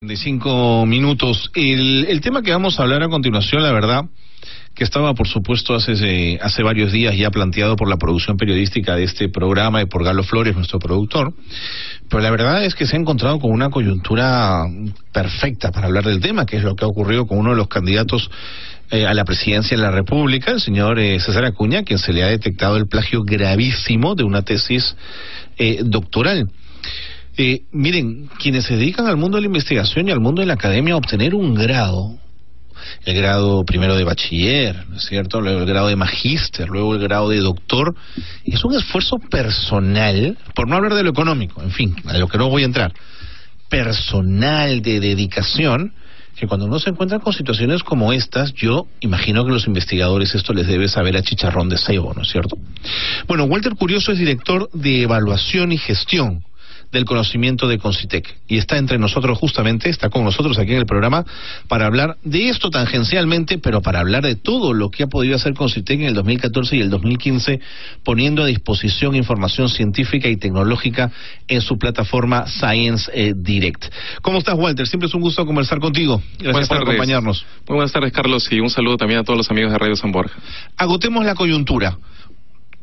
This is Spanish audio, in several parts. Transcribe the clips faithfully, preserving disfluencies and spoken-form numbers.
De cinco minutos. El, el tema que vamos a hablar a continuación, la verdad, que estaba, por supuesto, hace, hace varios días ya planteado por la producción periodística de este programa y por Galo Flores, nuestro productor, pero la verdad es que se ha encontrado con una coyuntura perfecta para hablar del tema, que es lo que ha ocurrido con uno de los candidatos eh, a la presidencia de la República, el señor eh, César Acuña, quien se le ha detectado el plagio gravísimo de una tesis eh, doctoral. Eh, miren, quienes se dedican al mundo de la investigación y al mundo de la academia a obtener un grado, el grado primero de bachiller, ¿no es cierto?, luego el grado de magíster, luego el grado de doctor, es un esfuerzo personal, por no hablar de lo económico, en fin, a lo que no voy a entrar, personal, de dedicación, que cuando uno se encuentra con situaciones como estas, yo imagino que los investigadores esto les debe saber a chicharrón de cebo, ¿no es cierto? Bueno, Walter Curioso es director de Evaluación y Gestión del Conocimiento de Concytec, y está entre nosotros justamente, está con nosotros aquí en el programa para hablar de esto tangencialmente, pero para hablar de todo lo que ha podido hacer Concytec en el dos mil catorce y el dos mil quince, poniendo a disposición información científica y tecnológica en su plataforma Science eh, Direct. ¿Cómo estás, Walter? Siempre es un gusto conversar contigo. Gracias buenas por tardes. acompañarnos. Muy buenas tardes, Carlos, y un saludo también a todos los amigos de Radio San Borja. Agotemos la coyuntura.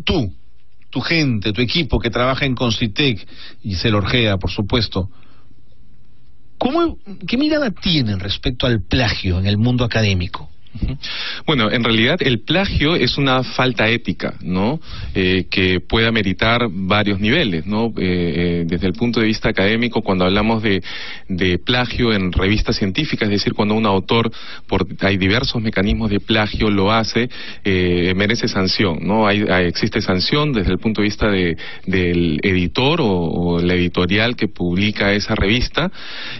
Tú, tu gente, tu equipo que trabaja en Concytec y se lo orgea, por supuesto, ¿cómo, qué mirada tienen respecto al plagio en el mundo académico? Bueno, en realidad el plagio es una falta ética, ¿no? Eh, que puede meritar varios niveles, ¿no? Eh, desde el punto de vista académico, cuando hablamos de, de plagio en revistas científicas, es decir, cuando un autor, por, hay diversos mecanismos de plagio, lo hace, eh, merece sanción, ¿no? Hay, hay, existe sanción desde el punto de vista de, del editor o, o la editorial que publica esa revista,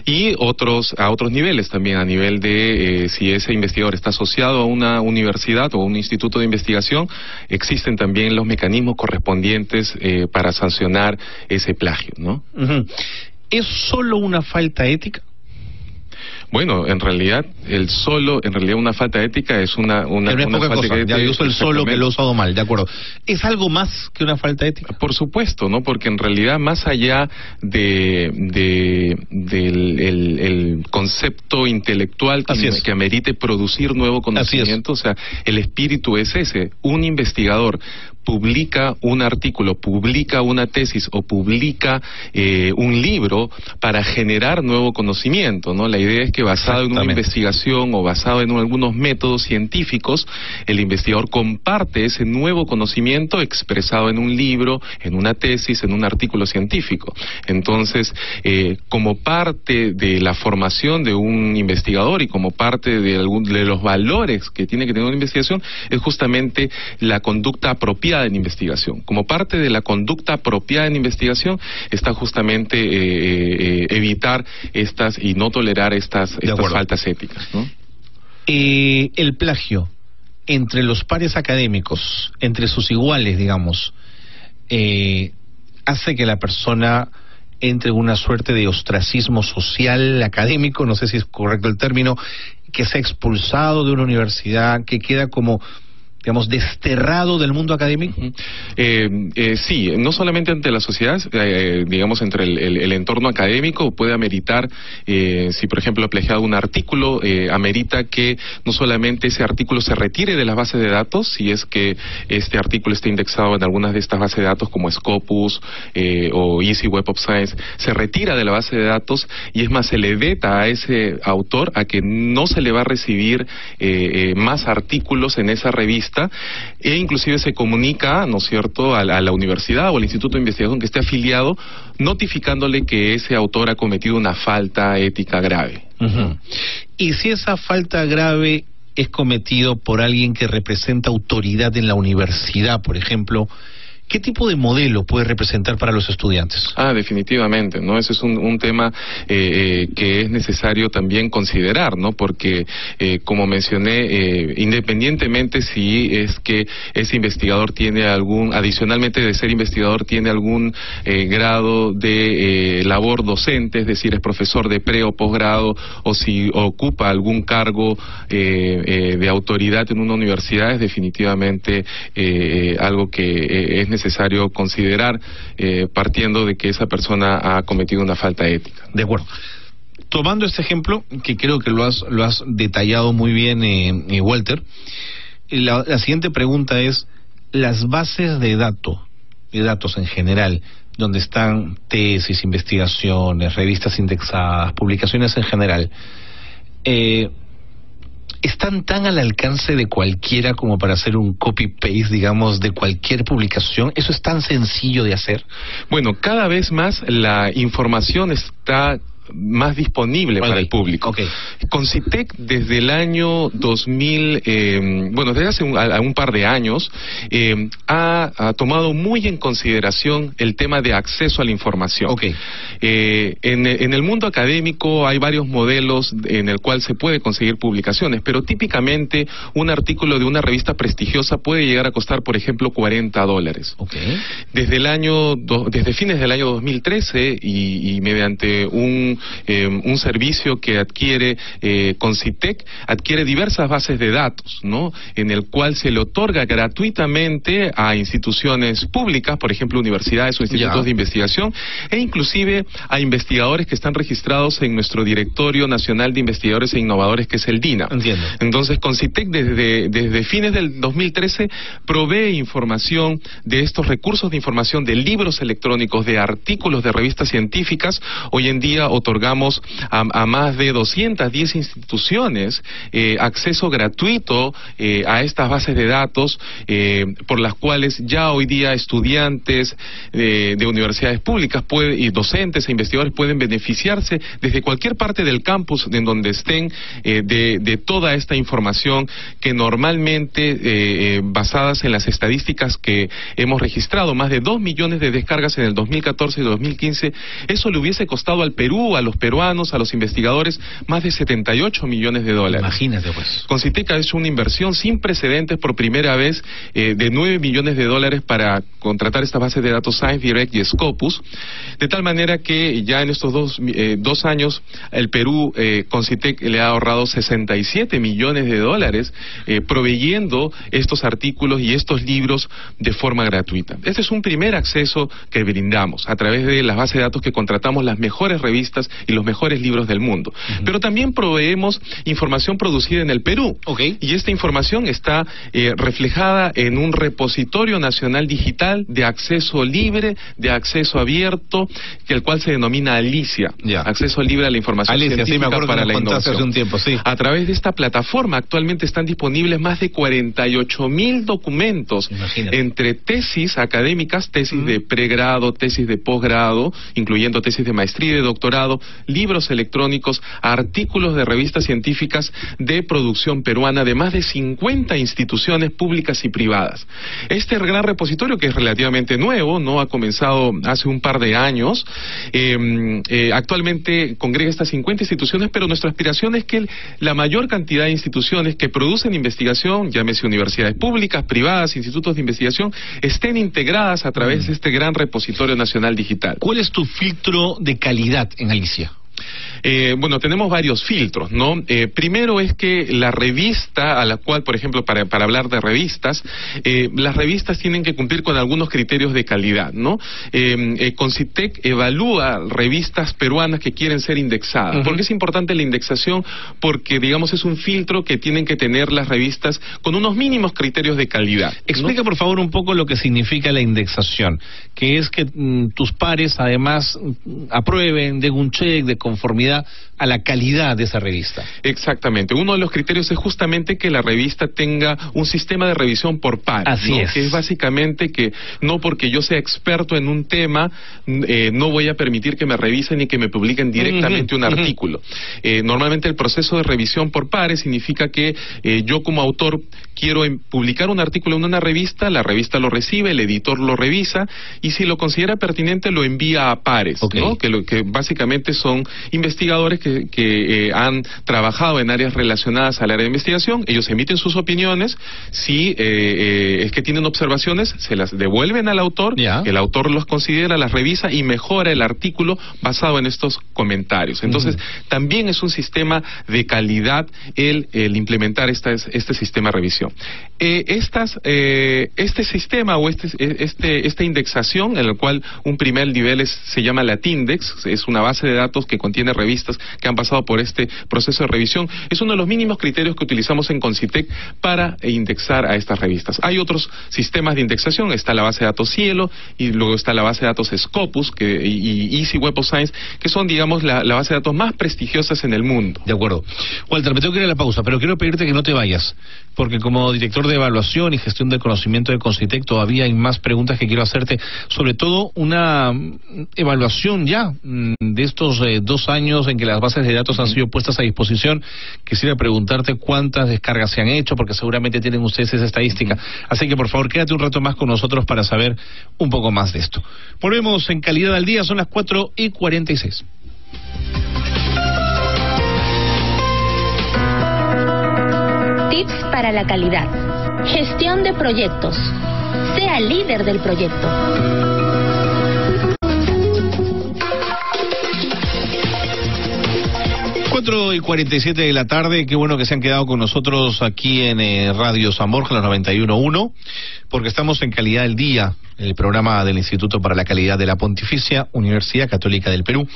y otros a otros niveles también, a nivel de eh, si ese investigador está asociado asociado a una universidad o un instituto de investigación, existen también los mecanismos correspondientes eh, para sancionar ese plagio, ¿no? Uh-huh. ¿Es solo una falta ética? Bueno, en realidad, el solo, en realidad una falta ética es una... una, una poca falta cosa, ética, ya yo uso el solo que lo he usado mal, de acuerdo. ¿Es algo más que una falta ética? Por supuesto, ¿no? Porque en realidad, más allá de, de, del el, el concepto intelectual que, que amerite producir nuevo conocimiento, o sea, el espíritu es ese, un investigador publica un artículo, publica una tesis o publica eh, un libro para generar nuevo conocimiento, ¿no? La idea es que basado en una investigación o basado en algunos métodos científicos, el investigador comparte ese nuevo conocimiento expresado en un libro, en una tesis, en un artículo científico. Entonces, eh, como parte de la formación de un investigador y como parte de, algún, de los valores que tiene que tener una investigación, es justamente la conducta apropiada en investigación. Como parte de la conducta apropiada en investigación está justamente eh, eh, evitar estas y no tolerar estas, estas faltas éticas, ¿no? Eh, el plagio entre los pares académicos, entre sus iguales, digamos, eh, hace que la persona entre una suerte de ostracismo social académico, no sé si es correcto el término, que se ha expulsado de una universidad, que queda como, digamos, desterrado del mundo académico. Eh, eh, sí, no solamente ante la sociedad, eh, digamos, entre el, el, el entorno académico puede ameritar, eh, si por ejemplo ha plagiado un artículo, eh, amerita que no solamente ese artículo se retire de las bases de datos, si es que este artículo está indexado en algunas de estas bases de datos como Scopus eh, o I S I Web of Science, se retira de la base de datos y es más, se le veta a ese autor a que no se le va a recibir eh, eh, más artículos en esa revista, e inclusive se comunica, ¿no es cierto?, a la, a la universidad o al instituto de investigación que esté afiliado, notificándole que ese autor ha cometido una falta ética grave. Uh-huh. Y si esa falta grave es cometido por alguien que representa autoridad en la universidad, por ejemplo, ¿qué tipo de modelo puede representar para los estudiantes? Ah, definitivamente, ¿no? Ese es un, un tema eh, eh, que es necesario también considerar, ¿no? Porque, eh, como mencioné, eh, independientemente si es que ese investigador tiene algún, adicionalmente de ser investigador, tiene algún eh, grado de eh, labor docente, es decir, es profesor de pre o posgrado, o si ocupa algún cargo eh, eh, de autoridad en una universidad, es definitivamente eh, algo que eh, es necesario. necesario considerar eh, partiendo de que esa persona ha cometido una falta ética. De acuerdo. tomando este ejemplo, que creo que lo has, lo has detallado muy bien, eh, Walter, la, la siguiente pregunta es, las bases de datos, de datos en general, donde están tesis, investigaciones, revistas indexadas, publicaciones en general, eh, ¿están tan al alcance de cualquiera como para hacer un copy-paste, digamos, de cualquier publicación? ¿Eso es tan sencillo de hacer? Bueno, cada vez más la información está más disponible, okay, para el público. Okay. Concytec desde el año dos mil, eh, bueno, desde hace un, a, un par de años, eh, ha, ha tomado muy en consideración el tema de acceso a la información. Okay. Eh, en, en el mundo académico hay varios modelos en el cual se puede conseguir publicaciones, pero típicamente un artículo de una revista prestigiosa puede llegar a costar, por ejemplo, cuarenta dólares. Okay. Desde el año, do, desde fines del año dos mil trece y, y mediante un Eh, un servicio que adquiere eh, Concytec, adquiere diversas bases de datos, ¿no?, en el cual se le otorga gratuitamente a instituciones públicas, por ejemplo universidades o institutos, yeah, de investigación, e inclusive a investigadores que están registrados en nuestro Directorio Nacional de Investigadores e Innovadores, que es el DINA. Entiendo. Entonces Concytec desde, desde fines del dos mil trece provee información de estos recursos de información, de libros electrónicos, de artículos de revistas científicas. Hoy en día otorgamos a, a más de doscientas diez instituciones eh, acceso gratuito eh, a estas bases de datos, eh, por las cuales ya hoy día estudiantes eh, de universidades públicas puede, y docentes e investigadores pueden beneficiarse desde cualquier parte del campus en donde estén eh, de, de toda esta información que normalmente eh, eh, basadas en las estadísticas que hemos registrado, más de dos millones de descargas en el dos mil catorce y dos mil quince, eso le hubiese costado al Perú, a los peruanos, a los investigadores, más de setenta y ocho millones de dólares. Imagínate, pues. Concytec ha hecho una inversión sin precedentes por primera vez eh, de nueve millones de dólares para contratar estas bases de datos Science Direct y Scopus, de tal manera que ya en estos dos, eh, dos años el Perú, eh, Concytec le ha ahorrado sesenta y siete millones de dólares eh, proveyendo estos artículos y estos libros de forma gratuita. Este es un primer acceso que brindamos a través de las bases de datos que contratamos, las mejores revistas y los mejores libros del mundo. Uh-huh. Pero también proveemos información producida en el Perú. Okay. Y esta información está eh, reflejada en un repositorio nacional digital de acceso libre, de acceso abierto, que el cual se denomina ALICIA. Yeah. Acceso libre a la información ALICIA, científica, sí, para la innovación. Hace un tiempo, sí. A través de esta plataforma actualmente están disponibles más de cuarenta y ocho mil documentos. Imagínate. Entre tesis académicas, tesis uh-huh. de pregrado, tesis de posgrado, incluyendo tesis de maestría y de doctorado, libros electrónicos, artículos de revistas científicas de producción peruana de más de cincuenta instituciones públicas y privadas. Este gran repositorio, que es relativamente nuevo, no ha comenzado hace un par de años, eh, eh, actualmente congrega estas cincuenta instituciones, pero nuestra aspiración es que el, la mayor cantidad de instituciones que producen investigación, llámese universidades públicas, privadas, institutos de investigación, estén integradas a través de este gran repositorio nacional digital. ¿Cuál es tu filtro de calidad en Alicia? Eh, bueno, tenemos varios filtros, ¿no? Eh, primero es que la revista a la cual, por ejemplo, para, para hablar de revistas, eh, las revistas tienen que cumplir con algunos criterios de calidad, ¿no? Eh, eh, Concytec evalúa revistas peruanas que quieren ser indexadas. Uh-huh. ¿Por qué es importante la indexación? Porque, digamos, es un filtro que tienen que tener las revistas con unos mínimos criterios de calidad, ¿no? Explica, por favor, un poco lo que significa la indexación, que es que mm, tus pares, además, aprueben, den un check de conformidad a la calidad de esa revista. Exactamente. Uno de los criterios es justamente que la revista tenga un sistema de revisión por par. Así ¿no? es. Que es básicamente que no porque yo sea experto en un tema, eh, no voy a permitir que me revisen y que me publiquen directamente uh-huh, un uh-huh. artículo. Eh, normalmente el proceso de revisión por pares significa que eh, yo como autor quiero publicar un artículo en una revista, la revista lo recibe, el editor lo revisa y si lo considera pertinente lo envía a pares, okay. ¿no? Que, lo, que básicamente son investigadores que, que eh, han trabajado en áreas relacionadas al área de investigación. Ellos emiten sus opiniones, si eh, eh, es que tienen observaciones, se las devuelven al autor, yeah. el autor los considera, las revisa y mejora el artículo basado en estos comentarios. Entonces, uh-huh. también es un sistema de calidad el, el implementar esta, este sistema de revisión. Eh, estas, eh, este sistema o este, este, esta indexación, en el cual un primer nivel es, se llama Latindex, es una base de datos que contiene revistas que han pasado por este proceso de revisión. Es uno de los mínimos criterios que utilizamos en Concytec para indexar a estas revistas. Hay otros sistemas de indexación, está la base de datos SciELO y luego está la base de datos Scopus que, y, y I S I Web of Science, que son, digamos, la, la base de datos más prestigiosas en el mundo. De acuerdo. Walter, me tengo que ir a la pausa, pero quiero pedirte que no te vayas, porque como director de evaluación y gestión del conocimiento de Concytec todavía hay más preguntas que quiero hacerte, sobre todo una evaluación ya de estos eh, dos años en que las bases de datos han sido puestas a disposición. Quisiera preguntarte cuántas descargas se han hecho, porque seguramente tienen ustedes esa estadística. Así que por favor quédate un rato más con nosotros para saber un poco más de esto. Volvemos en Calidad al Día, son las cuatro y cuarenta y seis. Tips para la calidad. Gestión de proyectos. Sea líder del proyecto. cuatro y cuarenta y siete de la tarde, qué bueno que se han quedado con nosotros aquí en eh, Radio San Borja, los noventa y uno punto uno, porque estamos en Calidad del Día, el programa del Instituto para la Calidad de la Pontificia Universidad Católica del Perú.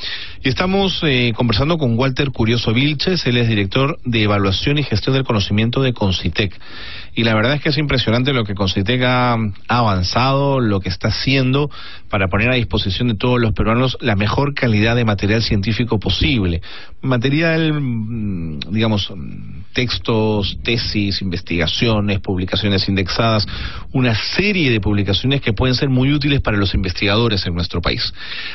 Y estamos eh, conversando con Walter Curioso Vilches, él es director de Evaluación y Gestión del Conocimiento de Concytec. Y la verdad es que es impresionante lo que Concytec ha avanzado, lo que está haciendo para poner a disposición de todos los peruanos la mejor calidad de material científico posible. Material, digamos, textos, tesis, investigaciones, publicaciones indexadas, una serie de publicaciones que pueden ser muy útiles para los investigadores en nuestro país.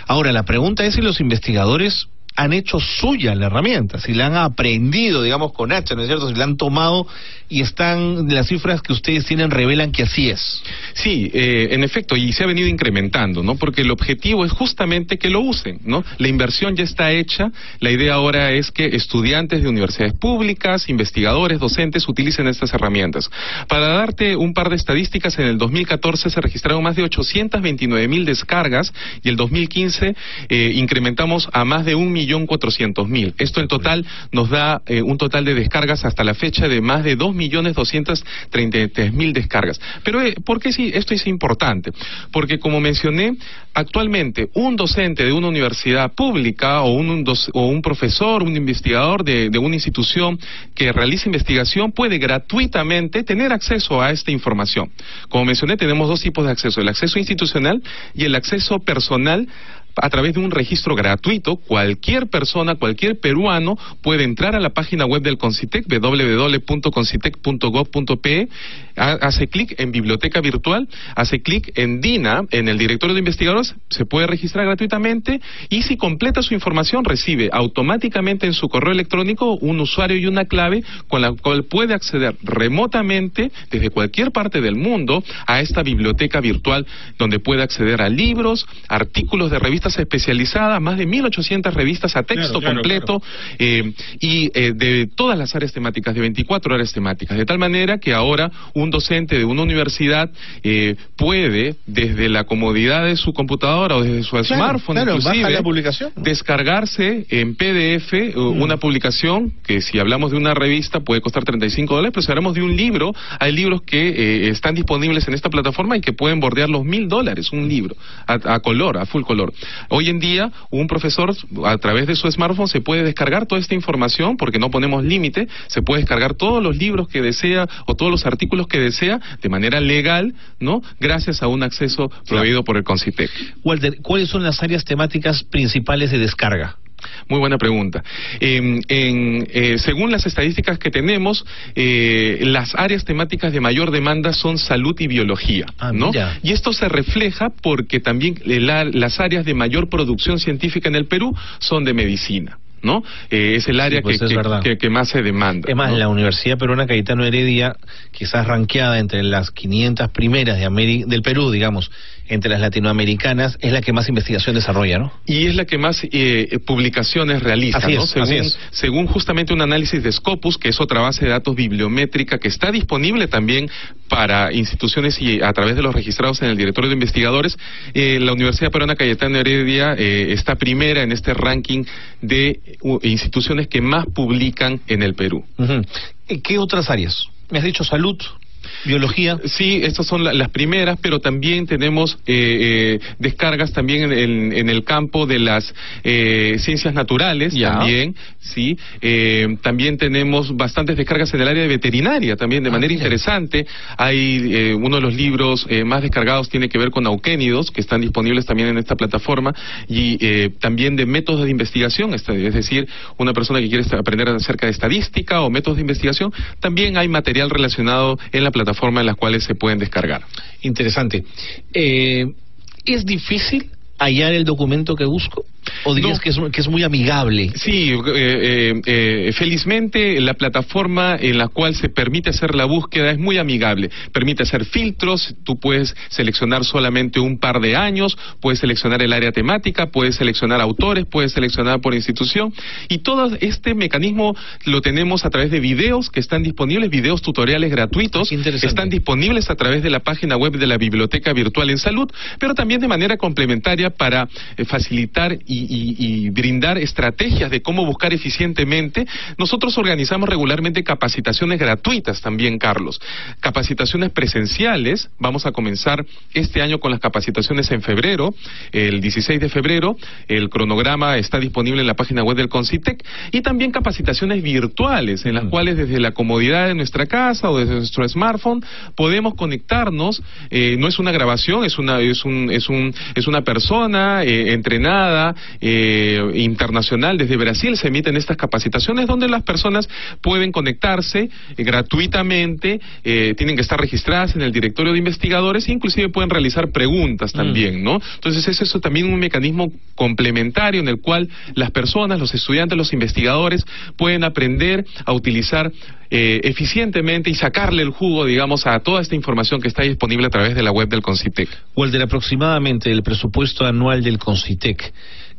Ahora, la pregunta es si los investigadores han hecho suya la herramienta, si la han aprendido, digamos, con hacha, ¿no es cierto? Si la han tomado y están, las cifras que ustedes tienen revelan que así es. Sí, eh, en efecto, y se ha venido incrementando, ¿no? Porque el objetivo es justamente que lo usen, ¿no? La inversión ya está hecha, la idea ahora es que estudiantes de universidades públicas, investigadores, docentes, utilicen estas herramientas. Para darte un par de estadísticas, en el dos mil catorce se registraron más de ochocientas veintinueve mil descargas y el dos mil quince eh, incrementamos a más de un millón millón cuatrocientos mil. Esto en total nos da eh, un total de descargas hasta la fecha de más de dos millones doscientas treinta y tres mil descargas. Pero eh, ¿por qué sí, esto es importante? Porque como mencioné, actualmente un docente de una universidad pública o un, un, doc, o un profesor, un investigador de, de una institución que realiza investigación puede gratuitamente tener acceso a esta información. Como mencioné, tenemos dos tipos de acceso, el acceso institucional y el acceso personal. A través de un registro gratuito, cualquier persona, cualquier peruano puede entrar a la página web del Concytec, doble u doble u doble u punto concytec punto gov punto pe, hace clic en biblioteca virtual, hace clic en DINA, en el directorio de investigadores, se puede registrar gratuitamente y si completa su información recibe automáticamente en su correo electrónico un usuario y una clave con la cual puede acceder remotamente desde cualquier parte del mundo a esta biblioteca virtual donde puede acceder a libros, artículos de revistas especializadas, más de mil ochocientas revistas a texto claro, completo claro, claro. Eh, y eh, de todas las áreas temáticas, de veinticuatro áreas temáticas, de tal manera que ahora un docente de una universidad eh, puede, desde la comodidad de su computadora o desde su claro, smartphone claro, inclusive, la publicación, ¿no? Descargarse en P D F mm. una publicación que si hablamos de una revista puede costar treinta y cinco dólares, pero si hablamos de un libro, hay libros que eh, están disponibles en esta plataforma y que pueden bordear los mil dólares, un libro a, a color, a full color. Hoy en día, un profesor a través de su smartphone se puede descargar toda esta información, porque no ponemos límite, se puede descargar todos los libros que desea o todos los artículos que desea de manera legal, ¿no? Gracias a un acceso proveído por el Concytec. Walter, ¿cuáles son las áreas temáticas principales de descarga? Muy buena pregunta. Eh, en, eh, según las estadísticas que tenemos, eh, las áreas temáticas de mayor demanda son salud y biología, ah, ¿no? Mira. Y esto se refleja porque también la, las áreas de mayor producción científica en el Perú son de medicina, ¿no? Eh, es el área sí, pues que, es que, que, que más se demanda. Es más, ¿no? La Universidad Peruana Cayetano Heredia, quizás ranqueada entre las quinientas primeras de Ameri del Perú, digamos, entre las latinoamericanas, es la que más investigación desarrolla, ¿no? Y es la que más eh, publicaciones realiza, así ¿no? Es, según, así es. Según justamente un análisis de Scopus, que es otra base de datos bibliométrica que está disponible también para instituciones y a través de los registrados en el directorio de investigadores, eh, la Universidad Peruana Cayetano Heredia eh, está primera en este ranking de instituciones que más publican en el Perú. Uh-huh. ¿Qué otras áreas? Me has dicho salud. ¿Biología? Sí, estas son la, las primeras, pero también tenemos eh, eh, descargas también en, en, en el campo de las eh, ciencias naturales, ya. también, sí. Eh, también tenemos bastantes descargas en el área de veterinaria, también de ah, manera mira. interesante. Hay eh, uno de los libros eh, más descargados tiene que ver con auquénidos, que están disponibles también en esta plataforma, y eh, también de métodos de investigación, es decir, una persona que quiere aprender acerca de estadística o métodos de investigación, también hay material relacionado en la plataforma en las cuales se pueden descargar. Interesante. Eh, ¿Es difícil hallar el documento que busco? ¿O dirías no. que, es, que es muy amigable? Sí, eh, eh, eh, felizmente la plataforma en la cual se permite hacer la búsqueda es muy amigable. Permite hacer filtros, tú puedes seleccionar solamente un par de años, puedes seleccionar el área temática, puedes seleccionar autores, puedes seleccionar por institución. Y todo este mecanismo lo tenemos a través de videos que están disponibles, videos tutoriales gratuitos. Qué interesante. Están disponibles a través de la página web de la Biblioteca Virtual en Salud, pero también de manera complementaria para eh, facilitar y Y, y brindar estrategias de cómo buscar eficientemente. Nosotros organizamos regularmente capacitaciones gratuitas también, Carlos. Capacitaciones presenciales, vamos a comenzar este año con las capacitaciones en febrero, el dieciséis de febrero, el cronograma está disponible en la página web del Concytec, y también capacitaciones virtuales, en las mm. cuales desde la comodidad de nuestra casa o desde nuestro smartphone podemos conectarnos, eh, no es una grabación, es una, es un, es un, es una persona eh, entrenada, Eh, internacional, desde Brasil se emiten estas capacitaciones donde las personas pueden conectarse eh, gratuitamente, eh, tienen que estar registradas en el directorio de investigadores e inclusive pueden realizar preguntas también, mm. ¿no? Entonces es eso también un mecanismo complementario en el cual las personas, los estudiantes, los investigadores pueden aprender a utilizar eh, eficientemente y sacarle el jugo, digamos, a toda esta información que está disponible a través de la web del Concytec. Walter, aproximadamente el presupuesto anual del Concytec,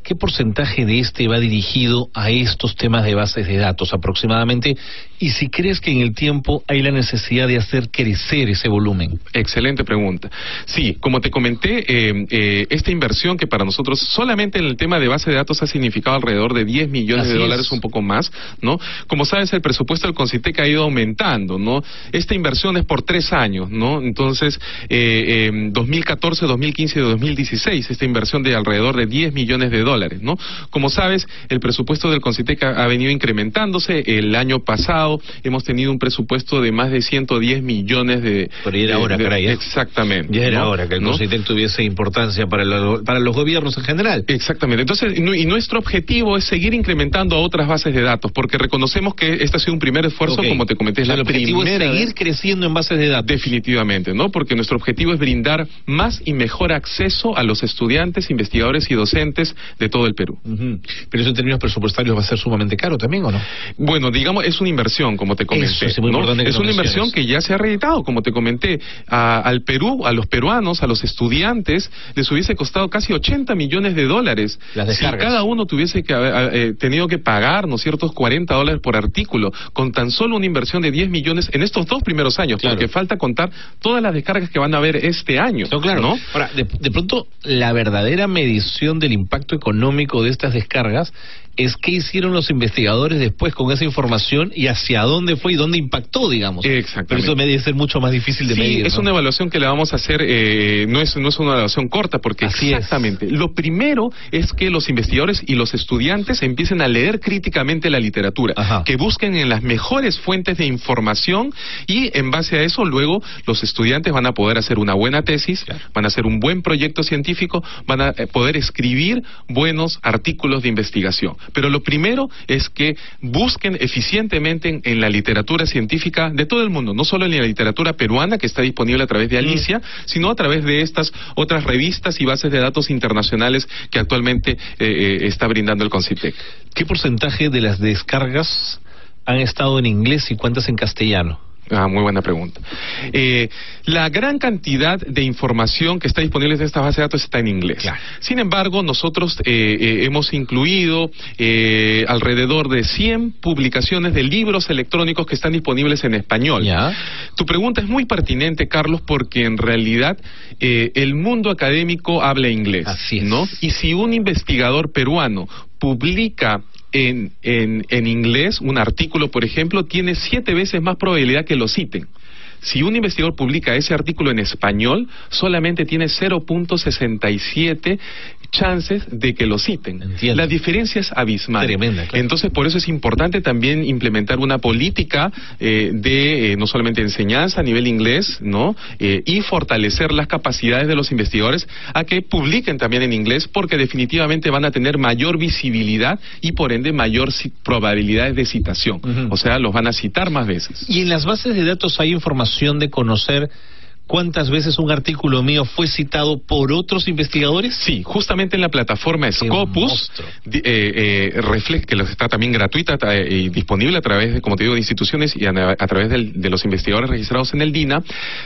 ¿qué porcentaje de este va dirigido a estos temas de bases de datos aproximadamente? Y si crees que en el tiempo hay la necesidad de hacer crecer ese volumen. Excelente pregunta. Sí, como te comenté, eh, eh, esta inversión que para nosotros solamente en el tema de base de datos ha significado alrededor de diez millones Así de dólares, es. un poco más, ¿no? Como sabes, el presupuesto del Concytec ha ido aumentando, ¿no? Esta inversión es por tres años, ¿no? Entonces, eh, eh, dos mil catorce, dos mil quince y dos mil dieciséis, esta inversión de alrededor de diez millones de dólares. ¿No? Como sabes, el presupuesto del Concytec ha, ha venido incrementándose. El año pasado hemos tenido un presupuesto de más de ciento diez millones de... Pero era hora, caray. Exactamente. Ya era ¿no? hora que el ¿no? Concytec tuviese importancia para, lo, para los gobiernos en general. Exactamente. Entonces, y, y nuestro objetivo es seguir incrementando a otras bases de datos, porque reconocemos que este ha sido un primer esfuerzo, okay. como te comenté, es la primera. El objetivo es seguir creciendo en bases de datos. Definitivamente, ¿no? Porque nuestro objetivo es brindar más y mejor acceso a los estudiantes, investigadores y docentes de de todo el Perú. Uh-huh. Pero eso en términos presupuestarios va a ser sumamente caro también, ¿o no? Bueno, digamos, es una inversión, como te comenté. Eso es muy ¿no? importante que es una inversión menciones. que ya se ha reeditado, como te comenté. A, al Perú, a los peruanos, a los estudiantes, les hubiese costado casi ochenta millones de dólares. Las descargas. Si cada uno tuviese que haber, a, eh, tenido que pagar, ¿no es cierto?, cuarenta dólares por artículo, con tan solo una inversión de diez millones en estos dos primeros años, claro. porque falta contar todas las descargas que van a haber este año. No, claro. ¿no? Ahora, de, de pronto, la verdadera medición del impacto económico económico de estas descargas es qué hicieron los investigadores después con esa información y hacia dónde fue y dónde impactó, digamos. Exactamente. Pero eso debe ser mucho más difícil de sí, medir. Sí, es ¿no? una evaluación que le vamos a hacer, eh, no es no es una evaluación corta, porque Así exactamente. Es. Lo primero es que los investigadores y los estudiantes empiecen a leer críticamente la literatura, Ajá. que busquen en las mejores fuentes de información y en base a eso luego los estudiantes van a poder hacer una buena tesis, claro. van a hacer un buen proyecto científico, van a poder escribir buenos artículos de investigación. Pero lo primero es que busquen eficientemente en, en la literatura científica de todo el mundo, no solo en la literatura peruana, que está disponible a través de ALICIA, sino a través de estas otras revistas y bases de datos internacionales que actualmente eh, eh, está brindando el Concytec. ¿Qué porcentaje de las descargas han estado en inglés y cuántas en castellano? Ah, muy buena pregunta. Eh, la gran cantidad de información que está disponible en esta base de datos está en inglés. Claro. Sin embargo, nosotros eh, eh, hemos incluido eh, alrededor de cien publicaciones de libros electrónicos que están disponibles en español. ¿Ya? Tu pregunta es muy pertinente, Carlos, porque en realidad eh, el mundo académico habla inglés. Así es. ¿No? Y si un investigador peruano publica En, en, en inglés un artículo, por ejemplo, tiene siete veces más probabilidad que lo citen. Si un investigador publica ese artículo en español, solamente tiene cero punto sesenta y siete chances de que lo citen. Entiendo. La diferencia es abismal. Tremenda, claro. Entonces, por eso es importante también implementar una política eh, de eh, no solamente enseñanza a nivel inglés, ¿no? Eh, y fortalecer las capacidades de los investigadores a que publiquen también en inglés, porque definitivamente van a tener mayor visibilidad y por ende mayor probabilidades de citación. Uh-huh. O sea, los van a citar más veces. Y en las bases de datos hay información de conocer cuántas veces un artículo mío fue citado por otros investigadores. Sí, justamente en la plataforma Scopus, eh, eh, refleja, que está también gratuita y disponible a través de, como te digo, de instituciones y a, a través del, de los investigadores registrados en el DINA,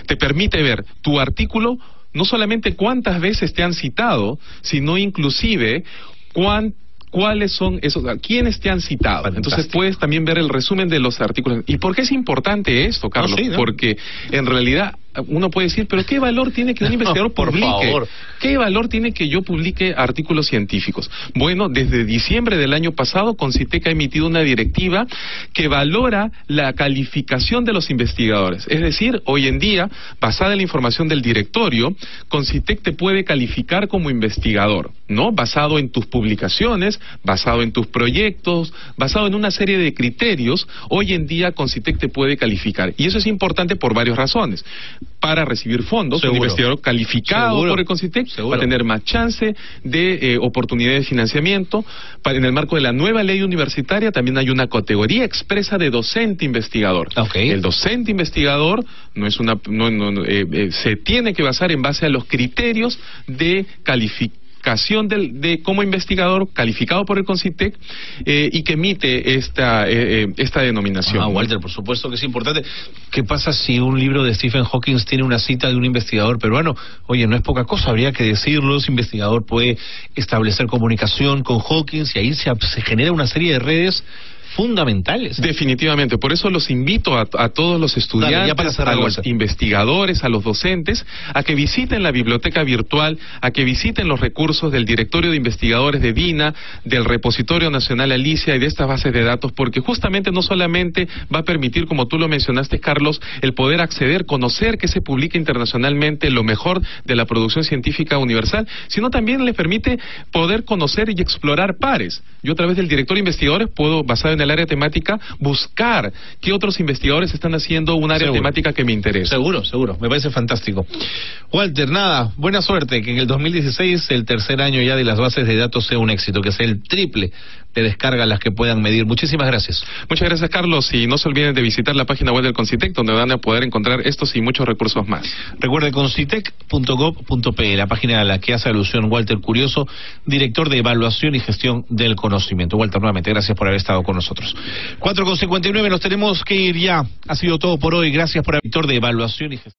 te permite ver tu artículo, no solamente cuántas veces te han citado, sino inclusive cuántas ¿Cuáles son esos? ¿Quiénes te han citado? Fantástico. Entonces puedes también ver el resumen de los artículos. ¿Y por qué es importante esto, Carlos? No, sí, ¿no? Porque en realidad uno puede decir, pero ¿qué valor tiene que un investigador publique? Por favor. ¿Qué valor tiene que yo publique artículos científicos? Bueno, desde diciembre del año pasado, Concytec ha emitido una directiva que valora la calificación de los investigadores. Es decir, hoy en día, basada en la información del directorio, Concytec te puede calificar como investigador, ¿no? Basado en tus publicaciones, basado en tus proyectos, basado en una serie de criterios, hoy en día Concytec te puede calificar. Y eso es importante por varias razones. Para recibir fondos, seguro. Un investigador calificado, seguro, por el Concytec, seguro, va a tener más chance de eh, oportunidades de financiamiento. Para, en el marco de la nueva ley universitaria también hay una categoría expresa de docente investigador. Okay. El docente investigador no es una, no, no, no, eh, eh, se tiene que basar en base a los criterios de calificación De, de como investigador calificado por el Concytec eh, y que emite esta, eh, eh, esta denominación. Ah, Walter, por supuesto que es importante. ¿Qué pasa si un libro de Stephen Hawking tiene una cita de un investigador peruano? Oye, no es poca cosa, habría que decirlo. Ese investigador puede establecer comunicación con Hawking y ahí se, se genera una serie de redes fundamentales. Definitivamente, por eso los invito a, a todos los estudiantes, Dale, cerrar, a los Walter. investigadores, a los docentes, a que visiten la biblioteca virtual, a que visiten los recursos del directorio de investigadores de DINA, del repositorio nacional ALICIA y de estas bases de datos, porque justamente no solamente va a permitir, como tú lo mencionaste, Carlos, el poder acceder, conocer que se publica internacionalmente lo mejor de la producción científica universal, sino también les permite poder conocer y explorar pares. Yo a través del directorio de investigadores puedo, basado en en el área temática, buscar qué otros investigadores están haciendo un área, seguro, temática que me interesa. Seguro, seguro, me parece fantástico. Walter, nada, buena suerte, que en el dos mil dieciséis, el tercer año ya de las bases de datos, sea un éxito, que sea el triple de descargas las que puedan medir. Muchísimas gracias. Muchas gracias, Carlos, y no se olviden de visitar la página web del Concytec, donde van a poder encontrar estos y muchos recursos más. Recuerde, concytec punto gob punto pe, la página a la que hace alusión Walter Curioso, director de Evaluación y Gestión del Conocimiento. Walter, nuevamente, gracias por haber estado con nosotros. cuatro con cincuenta y nueve, nos tenemos que ir ya. Ha sido todo por hoy. Gracias por haber, director de Evaluación y Gestión.